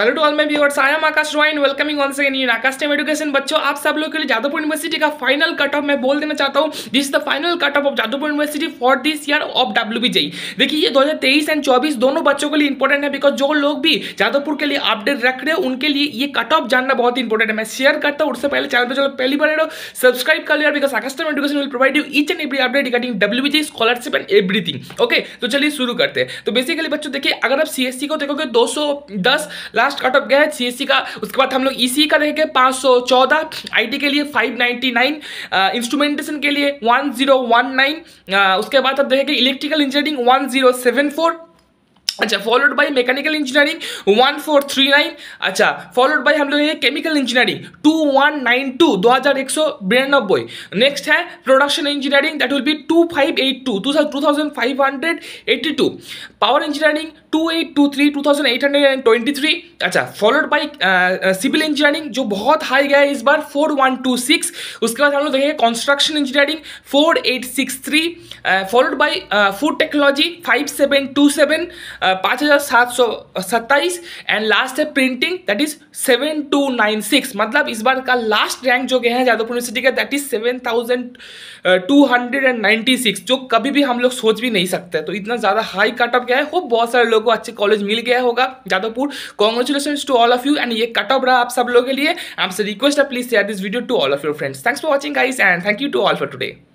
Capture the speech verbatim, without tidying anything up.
Hello to all my viewers, I am Akash Roy and welcoming on second in Akashtam education. बच्चों, आप सब लोग के लिए जादवपुर यूनिवर्सिटी का फाइनल कट ऑफ मैं बोल देना चाहता हूँ। This is the final cut off of Jadavpur university for this year of WBJEE. देखिए ये दो हज़ार तेईस एंड चौबीस दोनों बच्चों के लिए इंपॉर्टेंट है, बिकॉज जो लोग भी जादवपुर के लिए अपडेट रख रहे हो उनके लिए ये कट ऑफ जानना बहुत इंपॉर्टेंट है। मैं शेयर करता हूँ। उससे पहले चैनल पर चलो पहली बार रहो, सब्सक्राइब कर लिया, because Akashtam education will provide you each and every update regarding WBJEE scholarship and everything. Okay, तो चलिए शुरू करते हैं। तो बेसिकली बच्चों देखिए, अगर आप सीएससी को देखोगे दो सौ दस लास्ट कट ऑफ गया है सीएससी का। उसके बाद हम लोग ईसी का देखेंगे पाँच सौ चौदह, आईटी के लिए फाइव नाइन्टी नाइन, इंस्ट्रूमेंटेशन के लिए वन ज़ीरो वन नाइन, उसके बाद हम देखेंगे electrical engineering one zero seven four, अच्छा followed by mechanical engineering one four three nine, अच्छा फॉलोड बाय हम लोग ये chemical engineering two one nine two, दो हज़ार एक सौ बानवे। नेक्स्ट है production engineering, that will be two five eight two, two thousand five hundred eighty two, power engineering two eight two three, two thousand eight hundred twenty three, अच्छा followed by civil engineering जो बहुत high गया है इस बार four one two six. उसके बाद हम लोग देखेंगे construction engineering four eight six three, followed by food technology five seven two seven, पाँच हज़ार सात सौ सत्ताईस, एंड लास्ट है printing, that is seven two nine six. मतलब इस बार का लास्ट रैंक जो गया है जादवपुर यूनिवर्सिटी का, that is seven thousand two hundred ninety six, जो कभी भी हम लोग सोच भी नहीं सकते। तो इतना ज़्यादा हाई कट ऑफ गया है। होप बहुत सारे लोगों को अच्छे कॉलेज मिल गया होगा Jadavpur. Congratulation to all of you. And ये कट ऑफ रहा आप सब लोगों के लिए। आपसे रिक्वेस्ट है, please share this video to all of your friends. Thanks for watching guys and thank you to all for today.